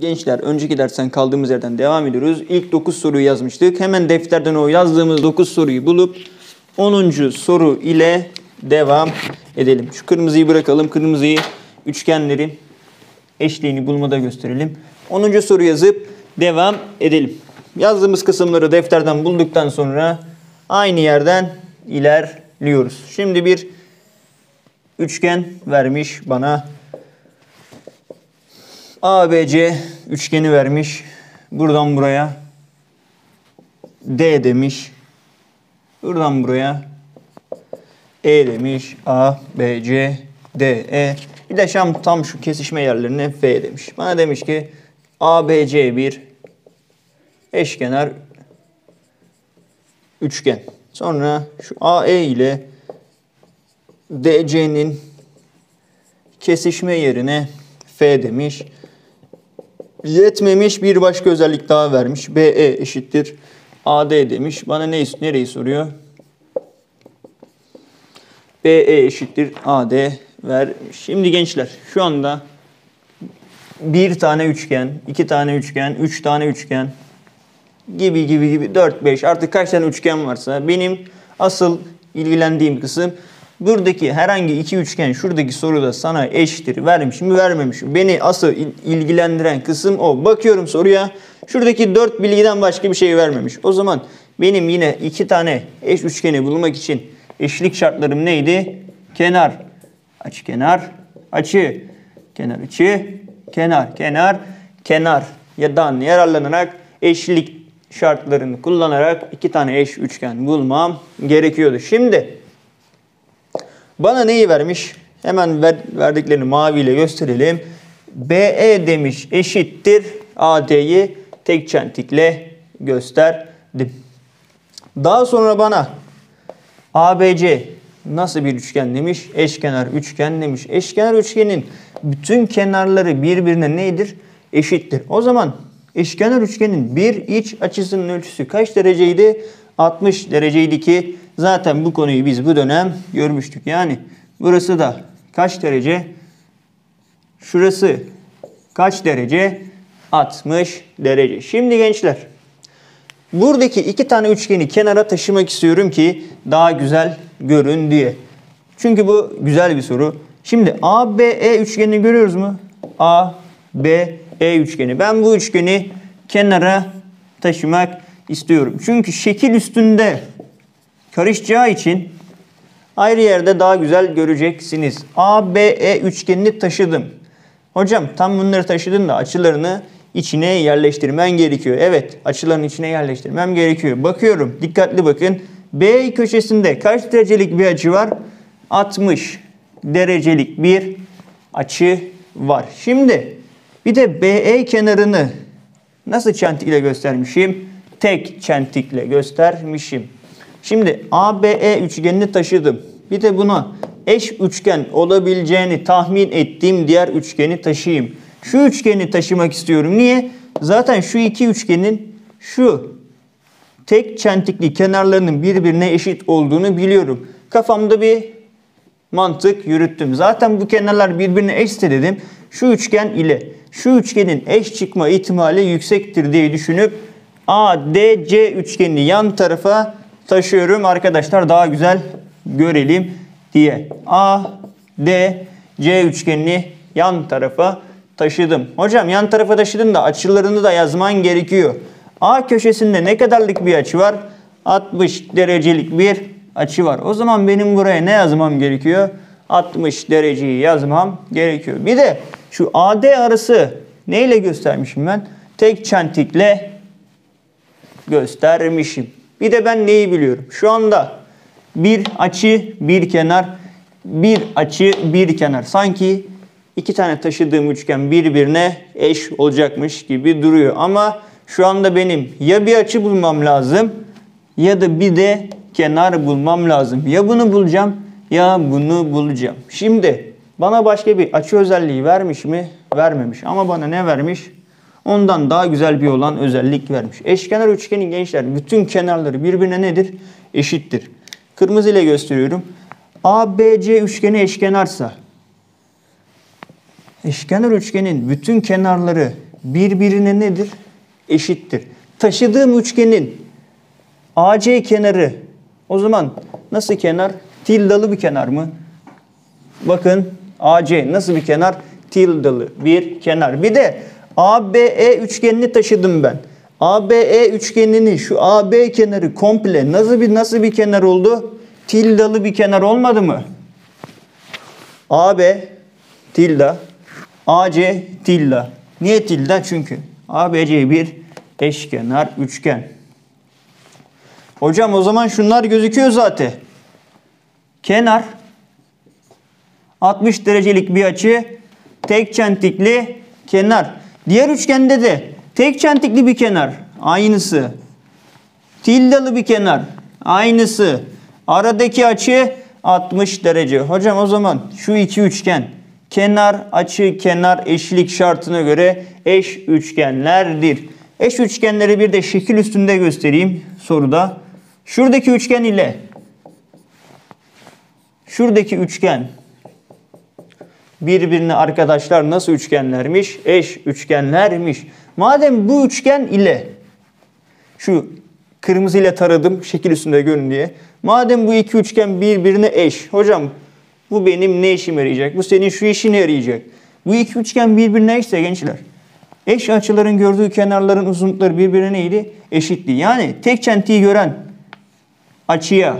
Gençler, önceki dersten kaldığımız yerden devam ediyoruz. İlk 9 soruyu yazmıştık. Hemen defterden o yazdığımız 9 soruyu bulup 10. soru ile devam edelim. Şu kırmızıyı bırakalım. Kırmızıyı üçgenlerin eşliğini bulmada gösterelim. 10. soru yazıp devam edelim. Yazdığımız kısımları defterden bulduktan sonra aynı yerden ilerliyoruz. Şimdi bir üçgen vermiş bana. ABC üçgeni vermiş. Buradan buraya D demiş. Buradan buraya E demiş. A, B, C, D, E. Bir de tam şu kesişme yerlerine F demiş. Bana demiş ki ABC bir eşkenar üçgen. Sonra şu AE ile DC'nin kesişme yerine F demiş. Yetmemiş, bir başka özellik daha vermiş. BE eşittir AD demiş. Bana nereyi soruyor? BE eşittir AD vermiş. Şimdi gençler, şu anda bir tane üçgen, iki tane üçgen, üç tane üçgen gibi 4-5 artık kaç tane üçgen varsa benim asıl ilgilendiğim kısım buradaki herhangi iki üçgen şuradaki soruda sana eşittir vermiş mi vermemiş mi? Beni asıl ilgilendiren kısım o. Bakıyorum soruya, şuradaki 4 bilgiden başka bir şey vermemiş. O zaman benim yine iki tane eş üçgeni bulmak için eşlik şartlarım neydi? Kenar, açı, kenar, açı, kenar, açı, kenar, kenar, dan yararlanarak eşlik şartlarını kullanarak iki tane eş üçgen bulmam gerekiyordu. Şimdi bana neyi vermiş? Hemen verdiklerini maviyle gösterelim. BE demiş eşittir AD'yi tek çentikle gösterdim. Daha sonra bana ABC nasıl bir üçgen demiş? Eşkenar üçgen demiş. Eşkenar üçgenin bütün kenarları birbirine neydir? Eşittir. O zaman eşkenar üçgenin bir iç açısının ölçüsü kaç dereceydi? 60 dereceydi ki zaten bu konuyu biz bu dönem görmüştük. Yani burası da kaç derece? Şurası kaç derece? 60 derece. Şimdi gençler, buradaki iki tane üçgeni kenara taşımak istiyorum ki daha güzel görün diye. Çünkü bu güzel bir soru. Şimdi ABE üçgenini görüyoruz mu? ABE üçgeni. Ben bu üçgeni kenara taşımak istiyorum. Çünkü şekil üstünde karışacağı için ayrı yerde daha güzel göreceksiniz. ABE üçgenini taşıdım. Hocam tam bunları taşıdın da açılarını içine yerleştirmen gerekiyor. Evet, açılarını içine yerleştirmem gerekiyor. Bakıyorum, dikkatli bakın. B köşesinde kaç derecelik bir açı var? 60 derecelik bir açı var. Şimdi bir de BE kenarını nasıl çentikle göstermişim? Tek çentikle göstermişim. Şimdi ABE üçgenini taşıdım. Bir de buna eş üçgen olabileceğini tahmin ettiğim diğer üçgeni taşıyayım. Şu üçgeni taşımak istiyorum. Niye? Zaten şu iki üçgenin şu tek çentikli kenarlarının birbirine eşit olduğunu biliyorum. Kafamda bir mantık yürüttüm. Zaten bu kenarlar birbirine eşse dedim. Şu üçgen ile şu üçgenin eş çıkma ihtimali yüksektir diye düşünüp ADC üçgenini yan tarafa taşıyorum arkadaşlar, daha güzel görelim diye. ADC üçgenini yan tarafa taşıdım. Hocam yan tarafa taşıdın da açılarını da yazman gerekiyor. A köşesinde ne kadarlık bir açı var? 60 derecelik bir açı var. O zaman benim buraya ne yazmam gerekiyor? 60 dereceyi yazmam gerekiyor. Bir de şu AD arası neyle göstermişim ben? Tek çentikle göstermişim. Bir de ben neyi biliyorum? Şu anda bir açı, bir kenar, bir açı, bir kenar. Sanki iki tane taşıdığım üçgen birbirine eş olacakmış gibi duruyor. Ama şu anda benim ya bir açı bulmam lazım ya da bir de kenar bulmam lazım. Ya bunu bulacağım ya bunu bulacağım. Şimdi bana başka bir açı özelliği vermiş mi? Vermemiş. Ama bana ne vermiş? Ondan daha güzel bir olan özellik vermiş. Eşkenar üçgenin gençler bütün kenarları birbirine nedir? Eşittir. Kırmızı ile gösteriyorum. ABC üçgeni eşkenarsa eşkenar üçgenin bütün kenarları birbirine nedir? Eşittir. Taşıdığım üçgenin AC kenarı o zaman nasıl kenar? Tildalı bir kenar mı? Bakın AC nasıl bir kenar? Tildalı bir kenar. Bir de ABE üçgenini taşıdım ben. ABE üçgeninin şu AB kenarı komple nasıl bir kenar oldu? Tildalı bir kenar olmadı mı? AB tilda, AC tilda. Niye tilda? Çünkü ABC bir eşkenar üçgen. Hocam o zaman şunlar gözüküyor zaten. Kenar 60 derecelik bir açı, tek çentikli kenar. Diğer üçgende de tek çentikli bir kenar, aynısı. Tildalı bir kenar, aynısı. Aradaki açı 60 derece. Hocam o zaman şu iki üçgen kenar, açı, kenar eşlik şartına göre eş üçgenlerdir. Eş üçgenleri bir de şekil üstünde göstereyim soruda. Şuradaki üçgen ile şuradaki üçgen birbirine arkadaşlar nasıl üçgenlermiş? Eş üçgenlermiş. Madem bu üçgen ile şu kırmızıyla taradım şekil üstünde görün diye. Madem bu iki üçgen birbirine eş. Hocam bu benim ne işime yarayacak? Bu senin şu işine yarayacak. Bu iki üçgen birbirine eşse gençler. Eş açıların gördüğü kenarların uzunlukları birbirine neydi? Eşitti. Yani tek çentiği gören açıya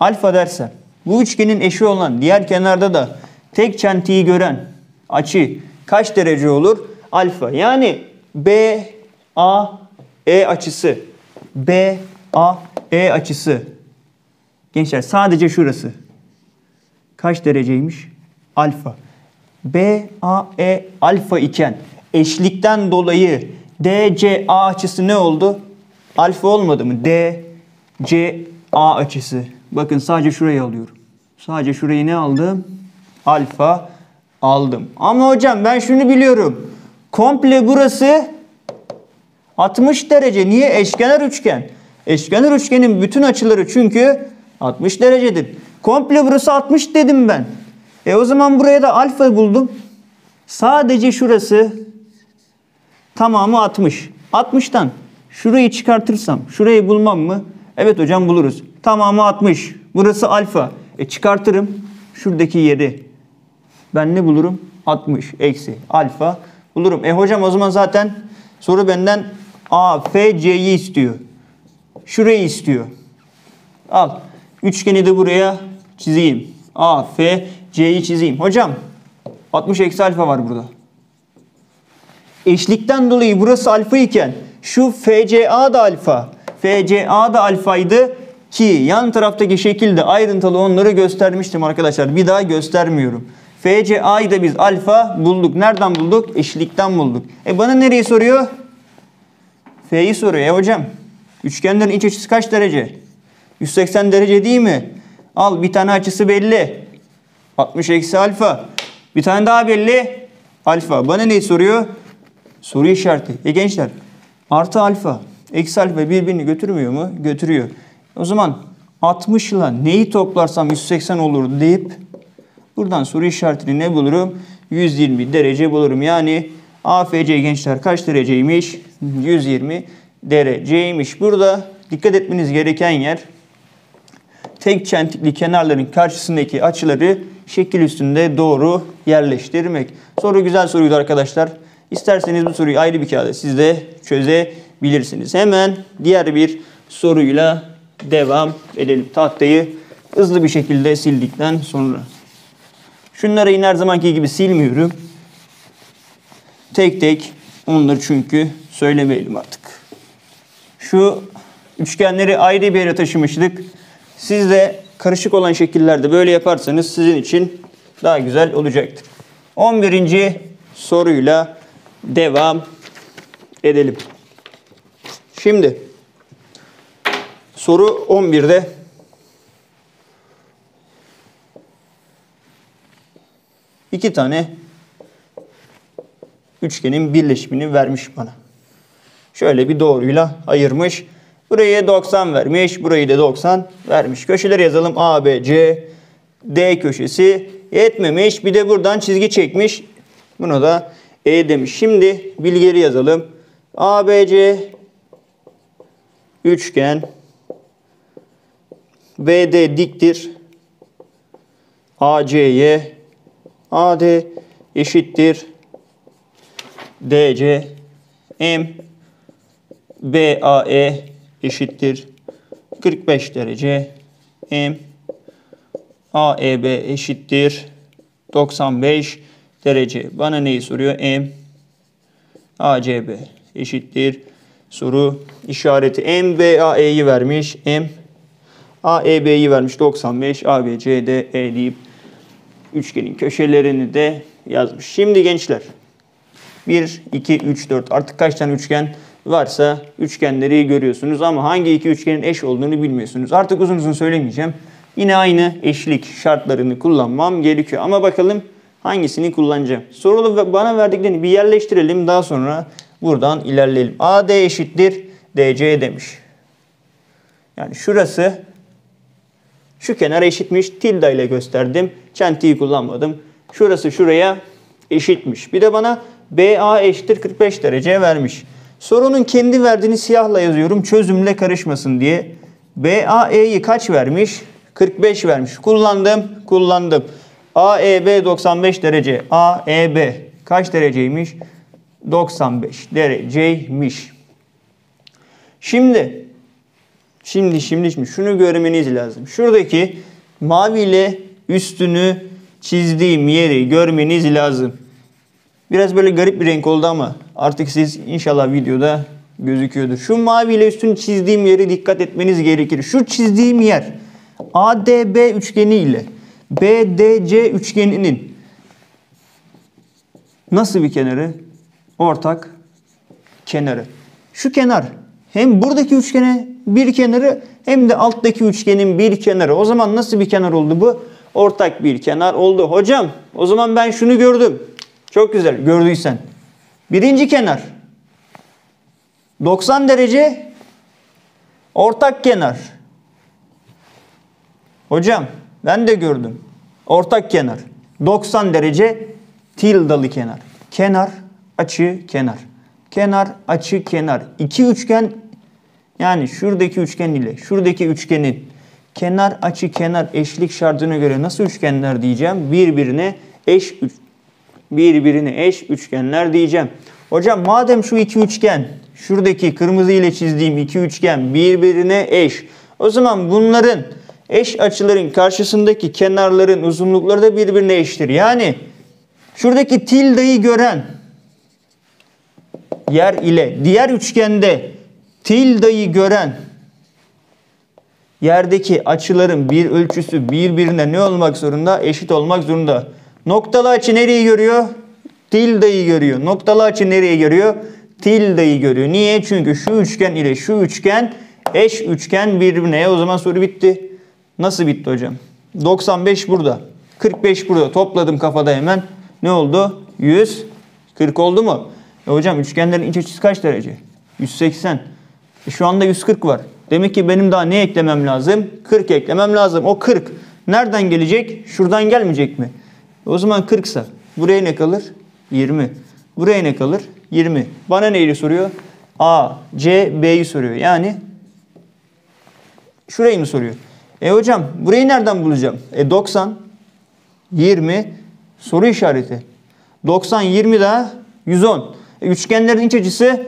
alfa dersen bu üçgenin eşi olan diğer kenarda da tek çentiği gören açı kaç derece olur? Alfa. Yani BAE açısı. BAE açısı. Gençler sadece şurası. Kaç dereceymiş? Alfa. BAE alfa iken eşlikten dolayı DCA açısı ne oldu? Alfa olmadı mı? DCA açısı. Bakın sadece şurayı alıyorum. Sadece şurayı ne aldım? Alfa aldım. Ama hocam ben şunu biliyorum. Komple burası 60 derece. Niye? Eşkenar üçgen. Eşkenar üçgenin bütün açıları çünkü 60 derecedir. Komple burası 60 dedim ben. O zaman buraya da alfa buldum. Sadece şurası tamamı 60. 60'tan şurayı çıkartırsam şurayı bulmam mı? Evet hocam buluruz. Tamamı 60. Burası alfa. Çıkartırım. Şuradaki yeri. Ben ne bulurum? 60 eksi alfa bulurum. Hocam o zaman zaten soru benden AFC'yi istiyor. Şurayı istiyor. Al. Üçgeni de buraya çizeyim. AFC'yi çizeyim. Hocam 60 eksi alfa var burada. Eşlikten dolayı burası alfa iken şu FCA da alfa. FCA da alfaydı ki yan taraftaki şekilde ayrıntılı onları göstermiştim arkadaşlar. Bir daha göstermiyorum. FCA'yı da biz alfa bulduk. Nereden bulduk? Eşlikten bulduk. Bana nereyi soruyor? F'yi soruyor. Hocam üçgenlerin iç açısı kaç derece? 180 derece değil mi? Al bir tane açısı belli. 60 eksi alfa. Bir tane daha belli. Alfa. Bana neyi soruyor? Soru işareti. Gençler artı alfa, eksi alfa birbirini götürmüyor mu? Götürüyor. O zaman 60 ile neyi toplarsam 180 olur deyip buradan soru işaretini ne bulurum? 120 derece bulurum. Yani AFC gençler kaç dereceymiş? 120 dereceymiş. Burada dikkat etmeniz gereken yer tek çentikli kenarların karşısındaki açıları şekil üstünde doğru yerleştirmek. Soru güzel soruydu arkadaşlar. İsterseniz bu soruyu ayrı bir kağıda siz de çözebilirsiniz. Hemen diğer bir soruyla devam edelim. Tahtayı hızlı bir şekilde sildikten sonra. Şunları yine her zamanki gibi silmiyorum. Tek tek onları çünkü söylemeyelim artık. Şu üçgenleri ayrı bir yere taşımıştık. Siz de karışık olan şekillerde böyle yaparsanız sizin için daha güzel olacaktır. 11. soruyla devam edelim. Şimdi soru 11'de iki tane üçgenin birleşimini vermiş bana. Şöyle bir doğruyla ayırmış. Buraya 90 vermiş. Burayı da 90 vermiş. Köşeleri yazalım. A, B, C, D köşesi yetmemiş. Bir de buradan çizgi çekmiş. Buna da E demiş. Şimdi bilgileri yazalım. ABC üçgen, BD diktir AC'ye, AD eşittir DC, M BAE eşittir 45 derece, M AEB eşittir 95 derece. Bana neyi soruyor? M ACB eşittir soru işareti. M BAE'yi vermiş, M AEB'yi vermiş 95, ABCDE deyip üçgenin köşelerini de yazmış. Şimdi gençler 1, 2, 3, 4 artık kaç tane üçgen varsa üçgenleri görüyorsunuz ama hangi iki üçgenin eş olduğunu bilmiyorsunuz. Artık uzun uzun söylemeyeceğim. Yine aynı eşlik şartlarını kullanmam gerekiyor ama bakalım hangisini kullanacağım. Sorulu bana verdiklerini bir yerleştirelim, daha sonra buradan ilerleyelim. AD eşittir DC demiş. Yani şurası şu kenara eşitmiş. Tilde ile gösterdim. Çentiyi kullanmadım. Şurası şuraya eşitmiş. Bir de bana BA eşittir 45 derece vermiş. Sorunun kendi verdiğini siyahla yazıyorum. Çözümle karışmasın diye. BAE'yi kaç vermiş? 45 vermiş. Kullandım. AEB 95 derece. AEB kaç dereceymiş? 95 dereceymiş. Şimdi şunu görmeniz lazım. Şuradaki maviyle üstünü çizdiğim yeri görmeniz lazım. Biraz böyle garip bir renk oldu ama artık siz inşallah videoda gözüküyordur. Şu maviyle üstünü çizdiğim yere dikkat etmeniz gerekir. Şu çizdiğim yer ADB üçgeni ile BDC üçgeninin nasıl bir kenarı? Ortak kenarı. Şu kenar hem buradaki üçgene bir kenarı hem de alttaki üçgenin bir kenarı. O zaman nasıl bir kenar oldu bu? Ortak bir kenar oldu. Hocam o zaman ben şunu gördüm. Çok güzel gördüysen. Birinci kenar 90 derece ortak kenar. Hocam ben de gördüm. Ortak kenar 90 derece tildalı kenar. Kenar açı kenar. Kenar açı kenar. İki üçgen, yani şuradaki üçgen ile şuradaki üçgenin kenar açı kenar eşlik şartına göre nasıl üçgenler diyeceğim? Birbirine eş üçgenler diyeceğim. Hocam madem şu iki üçgen, şuradaki kırmızı ile çizdiğim iki üçgen birbirine eş, o zaman bunların eş açıların karşısındaki kenarların uzunlukları da birbirine eşittir. Yani şuradaki tildeyi gören yer ile diğer üçgende tildayı gören yerdeki açıların bir ölçüsü birbirine ne olmak zorunda? Eşit olmak zorunda. Noktalı açı nereyi görüyor? Tildayı görüyor. Noktalı açı nereyi görüyor? Tildayı görüyor. Niye? Çünkü şu üçgen ile şu üçgen eş üçgen birbirine. O zaman soru bitti. Nasıl bitti hocam? 95 burada. 45 burada. Topladım kafada hemen. Ne oldu? 140 oldu mu? Hocam üçgenlerin iç açısı kaç derece? 180. Şu anda 140 var. Demek ki benim daha ne eklemem lazım? 40 eklemem lazım. O 40 nereden gelecek? Şuradan gelmeyecek mi? O zaman 40'sa buraya ne kalır? 20. Buraya ne kalır? 20. Bana neyi soruyor? A, C, B'yi soruyor. Yani şurayı mı soruyor? Hocam burayı nereden bulacağım? 90, 20 soru işareti. 90, 20 daha 110. Üçgenlerin iç açısı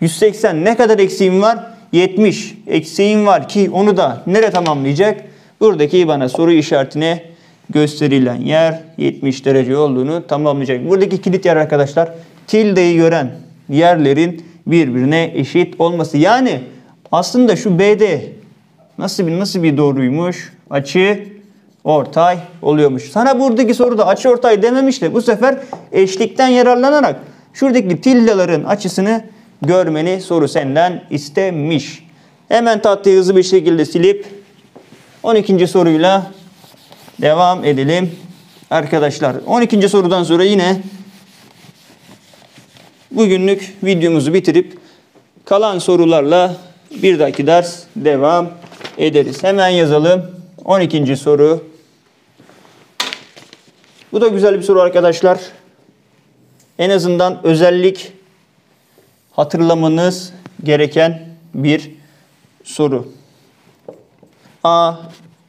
180. Ne kadar eksiğim var? 70 eksiğim var ki onu da nereye tamamlayacak? Buradaki bana soru işaretine gösterilen yer 70 derece olduğunu tamamlayacak. Buradaki kilit yer arkadaşlar tildeyi gören yerlerin birbirine eşit olması. Yani aslında şu BD nasıl bir doğruymuş? Açı ortay oluyormuş. Sana buradaki soruda açı ortay dememiş de bu sefer eşlikten yararlanarak şuradaki tildelerin açısını görmeni soru senden istemiş. Hemen tahtayı hızlı bir şekilde silip 12. soruyla devam edelim. Arkadaşlar 12. sorudan sonra yine bugünlük videomuzu bitirip kalan sorularla bir dahaki ders devam ederiz. Hemen yazalım. 12. soru. Bu da güzel bir soru arkadaşlar. en azından özellik hatırlamanız gereken bir soru. A,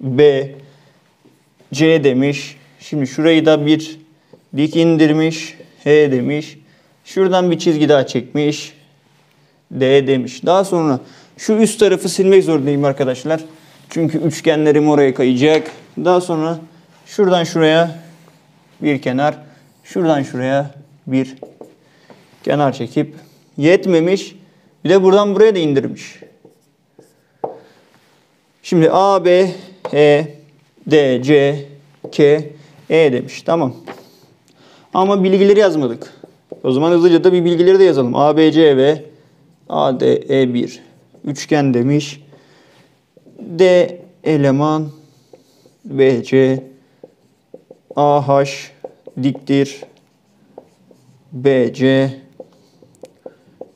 B, C demiş. Şimdi şurayı da bir dik indirmiş. H demiş. Şuradan bir çizgi daha çekmiş. D demiş. Daha sonra şu üst tarafı silmek zorundayım arkadaşlar. Çünkü üçgenlerim oraya kayacak. Daha sonra şuradan şuraya bir kenar, şuradan şuraya bir kenar çekip yetmemiş. Bir de buradan buraya da indirmiş. Şimdi A, B, E, D, C, K, E demiş. Tamam. Ama bilgileri yazmadık. O zaman hızlıca da bir bilgileri de yazalım. A, B, C ve A, D, E1. Üçgen demiş. D eleman B, C, A, H diktir. B, C,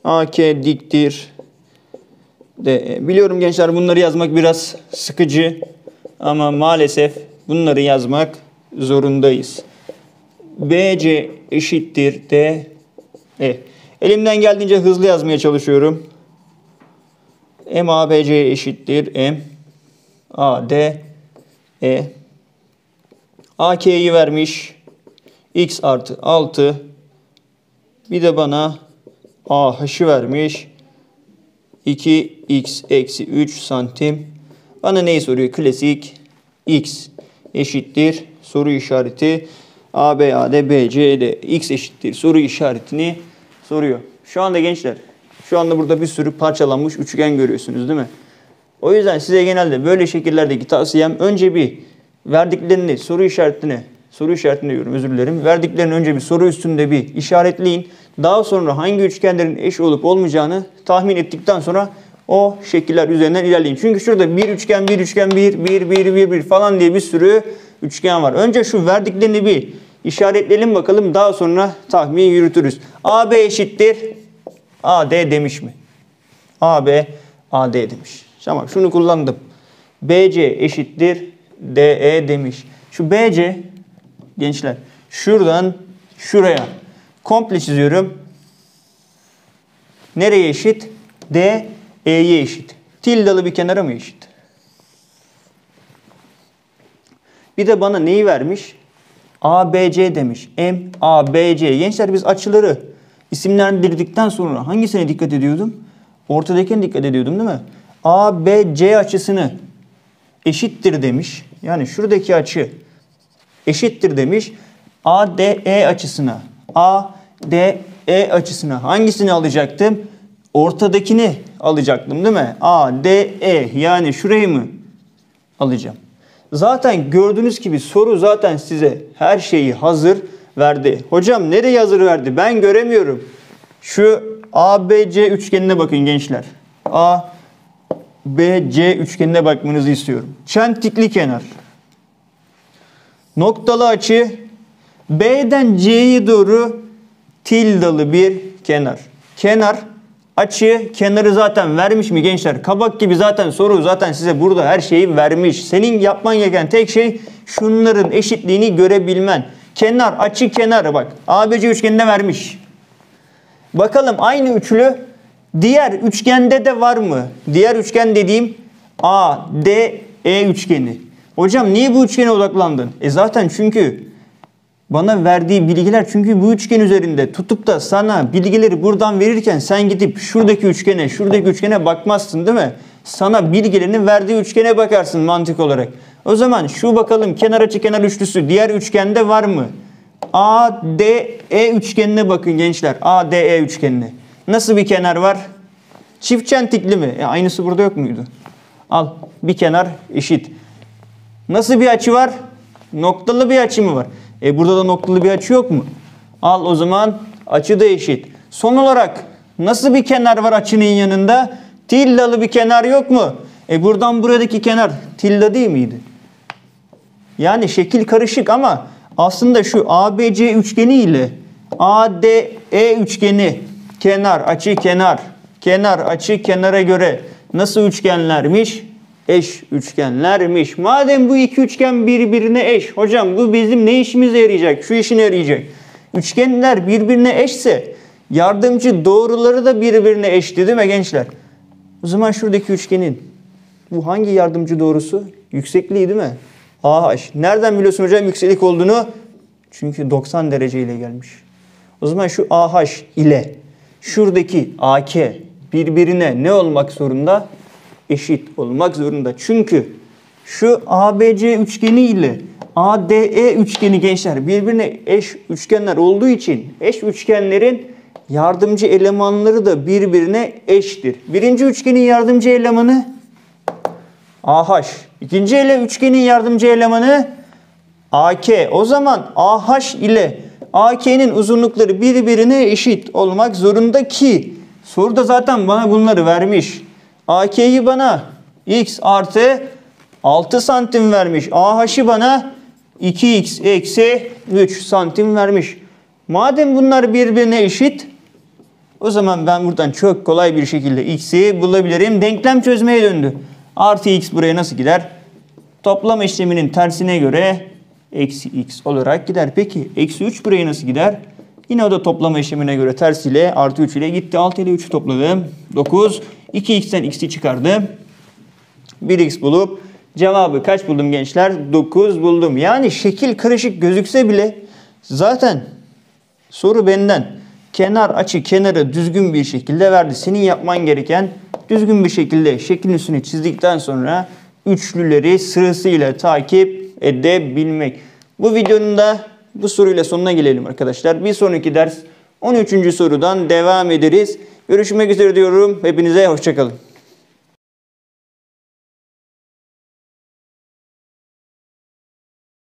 A, K diktir. D, E. Biliyorum gençler, bunları yazmak biraz sıkıcı. Ama maalesef bunları yazmak zorundayız. BC eşittir D, E. Elimden geldiğince hızlı yazmaya çalışıyorum. MABC eşittir M, A, D, E. AK'yi vermiş. X artı 6. Bir de bana AH'ı vermiş. 2x eksi 3 santim. Bana neyi soruyor? Klasik X eşittir soru işareti. A, B, A, D, B, C, D, X eşittir soru işaretini soruyor. Şu anda gençler, şu anda burada bir sürü parçalanmış üçgen görüyorsunuz değil mi? O yüzden size genelde böyle şekillerdeki tavsiyem, önce bir verdiklerini soru işaretini diyorum, özür dilerim. Verdiklerini önce bir soru üstünde bir işaretleyin. Daha sonra hangi üçgenlerin eş olup olmayacağını tahmin ettikten sonra o şekiller üzerinden ilerleyin. Çünkü şurada bir üçgen, bir üçgen, bir falan diye bir sürü üçgen var. Önce şu verdiklerini bir işaretleyelim bakalım. Daha sonra tahmin yürütürüz. AB eşittir AD demiş mi? AB AD demiş. Tamam, şunu kullandım. BC eşittir DE demiş. Şu BC gençler, şuradan şuraya komple çiziyorum. Nereye eşit? DE'ye eşit. Tildalı bir kenara mı eşit? Bir de bana neyi vermiş? ABC demiş. M, A, B, C. Gençler, biz açıları isimlendirdikten sonra hangisine dikkat ediyordum? Ortadakine dikkat ediyordum değil mi? A, B, C açısını eşittir demiş. Yani şuradaki açı eşittir demiş. A, D, E açısına. A, D, E açısına. Hangisini alacaktım? Ortadakini alacaktım değil mi? A, D, E. Yani şurayı mı alacağım? Zaten gördüğünüz gibi soru zaten size her şeyi hazır verdi. Hocam nereye hazır verdi? Ben göremiyorum. Şu ABC üçgenine bakın gençler. ABC üçgenine bakmanızı istiyorum. Çentikli kenar. Noktalı açı. B'den C'ye doğru tildalı bir kenar. Kenar. Açı, kenarı zaten vermiş mi gençler? Kabak gibi zaten soru zaten size burada her şeyi vermiş. Senin yapman gereken tek şey şunların eşitliğini görebilmen. Kenar, açı, kenarı bak. ABC üçgeninde vermiş. Bakalım aynı üçlü diğer üçgende de var mı? Diğer üçgen dediğim A, D, E üçgeni. Hocam niye bu üçgene odaklandın? Zaten çünkü bana verdiği bilgiler, çünkü bu üçgen üzerinde tutup da sana bilgileri buradan verirken sen gidip şuradaki üçgene bakmazsın değil mi? Sana bilgilerini verdiği üçgene bakarsın mantık olarak. O zaman şu bakalım kenar açı kenar üçlüsü diğer üçgende var mı? A, D, E üçgenine bakın gençler. A, D, E üçgenine. Nasıl bir kenar var? Çift çentikli mi? Aynısı burada yok muydu? Al, bir kenar eşit. Nasıl bir açı var? Noktalı bir açı mı var? Burada da noktalı bir açı yok mu? Al, o zaman açı da eşit. Son olarak nasıl bir kenar var açının yanında? Tillalı bir kenar yok mu? Buradan buradaki kenar tilla değil miydi? Yani şekil karışık ama aslında şu ABC üçgeni ile ADE üçgeni kenar, açı, kenar, kenar, açı, kenara göre nasıl üçgenlermiş? Eş üçgenlermiş. Madem bu iki üçgen birbirine eş, hocam bu bizim ne işimize yarayacak? Şu işine yarayacak. Üçgenler birbirine eşse yardımcı doğruları da birbirine eşti değil mi gençler? O zaman şuradaki üçgenin bu hangi yardımcı doğrusu? Yüksekliği değil mi? AH. Nereden biliyorsun hocam yükseklik olduğunu? Çünkü 90 derece ile gelmiş. O zaman şu AH ile şuradaki AK birbirine ne olmak zorunda? Eşit olmak zorunda. Çünkü şu ABC üçgeni ile ADE üçgeni gençler birbirine eş üçgenler olduğu için eş üçgenlerin yardımcı elemanları da birbirine eşittir. Birinci üçgenin yardımcı elemanı AH. İkinci üçgenin yardımcı elemanı AK. O zaman AH ile AK'nin uzunlukları birbirine eşit olmak zorunda ki soruda zaten bana bunları vermiş. AK'yi bana x artı 6 santim vermiş. AH'ı bana 2x eksi 3 santim vermiş. Madem bunlar birbirine eşit, o zaman ben buradan çok kolay bir şekilde x'i bulabilirim. Denklem çözmeye döndü. Artı x buraya nasıl gider? Toplam işleminin tersine göre eksi x olarak gider. Peki eksi 3 buraya nasıl gider? Yine o da toplama işlemine göre tersiyle artı 3 ile gitti. 6 ile 3'ü topladım. 9. 2x'ten x'i çıkardım. 1x bulup cevabı kaç buldum gençler? 9 buldum. Yani şekil karışık gözükse bile zaten soru benden kenar açı kenarı düzgün bir şekilde verdi. Senin yapman gereken düzgün bir şekilde şeklin üstünü çizdikten sonra üçlüleri sırasıyla takip edebilmek. Bu videonun da bu soruyla sonuna gelelim arkadaşlar. Bir sonraki ders 13. sorudan devam ederiz. Görüşmek üzere diyorum. Hepinize hoşça kalın.